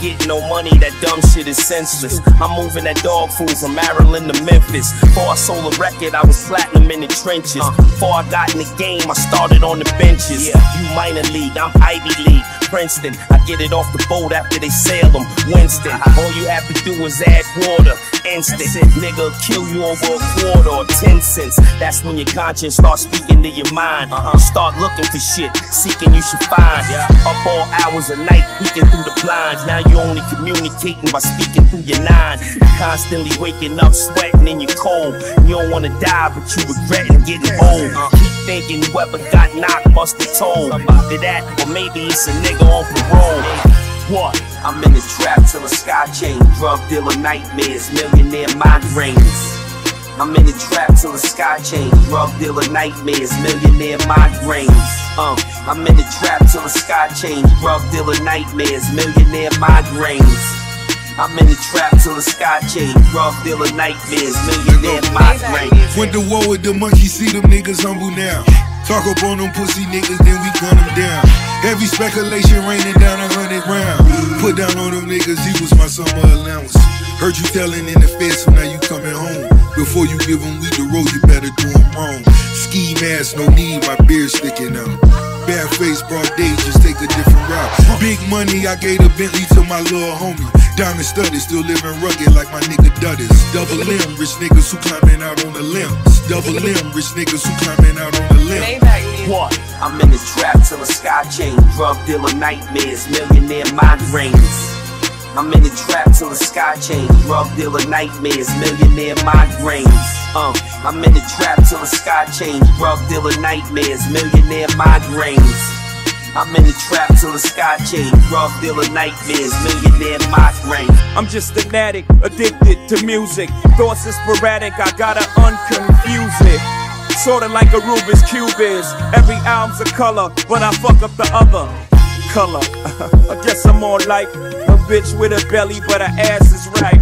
ain't getting no money, that dumb shit is senseless. I'm moving that dog food from Maryland to Memphis. Before I sold a record, I was platinum in the trenches. Before I got in the game, I started on the benches. You minor league, I'm Ivy League, Princeton. I get it off the boat after they sail them, Winston. All you have to do is add water, instant. Nigga kill you over a quarter or 10 cents. That's when your conscience starts speaking to your mind. Start looking for shit, seeking you should find. Up all hours of night, peeking through the blinds. Now you only communicating by speaking through your nine. Constantly waking up, sweating in your cold. You don't wanna die, but you regretting getting old. Keep thinking whoever got knocked must be told. Either that, or maybe it's a nigga on parole. What? I'm in the trap till the sky change. Drug dealer nightmares, millionaire migraines. I'm in the trap till the sky change. Drug dealer nightmares, millionaire migraines. I'm in the trap till the sky change. Drug dealer nightmares, millionaire migraines. I'm in the trap till the sky change. Drug dealer nightmares, millionaire migraines. Went to war with the monkey, see them niggas humble now. Talk up on them pussy niggas, then we gun them down. Heavy speculation raining down 100 rounds. Put down on them niggas, he was my summer allowance. Heard you telling in the feds, so now you coming home. Before you give them weed the road, you better do them wrong. Ski mask, no need, my beard sticking out. Bad face, broad day, just take a different route. Big money, I gave a Bentley to my little homie. Diamond studded, still living rugged like my nigga Dudders. Double M, rich niggas who climbing out on the limbs. Double M, rich niggas who climbing out on the limbs. What? I'm in the trap till the sky change. Drug dealer nightmares, millionaire migraines. I'm in the trap till the sky change. Drug dealer nightmares, millionaire migraines. I'm in the trap till the sky change. Drug dealer nightmares, millionaire migraines. I'm in the trap till the sky change. Drug dealer nightmares, millionaire migraine. I'm just an addict, addicted to music. Thoughts is sporadic, I gotta unconfuse it. Sorta like a Rubik's Cube is. Every album's a color, but I fuck up the other color. I guess I'm more like a bitch with a belly, but her ass is right.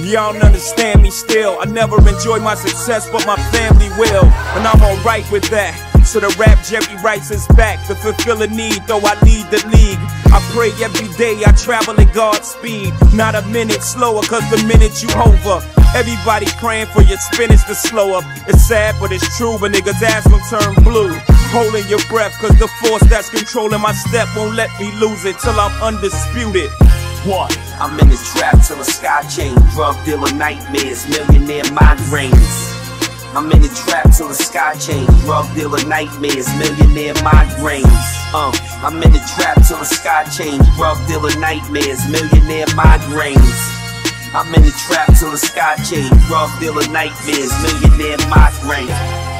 Y'all don't understand me still. I never enjoy my success, but my family will. And I'm alright with that. So the rap Jerry Rice is back to fulfill a need, though I lead the league. I pray every day, I travel at God's speed. Not a minute slower, cause the minute you over, everybody praying for your spinach to slow up. It's sad, but it's true, but niggas' asthma turn blue. Holding your breath, cause the force that's controlling my step won't let me lose it till I'm undisputed. What? I'm in the trap till the sky change. Drug dealer nightmares, millionaire migraines. I'm in the trap till the sky change. Drug dealer nightmares, millionaire migraines. I'm in the trap till the sky change. Drug dealer nightmares, millionaire migraines. I'm in the trap till the sky change. Drug dealer nightmares, millionaire migraines.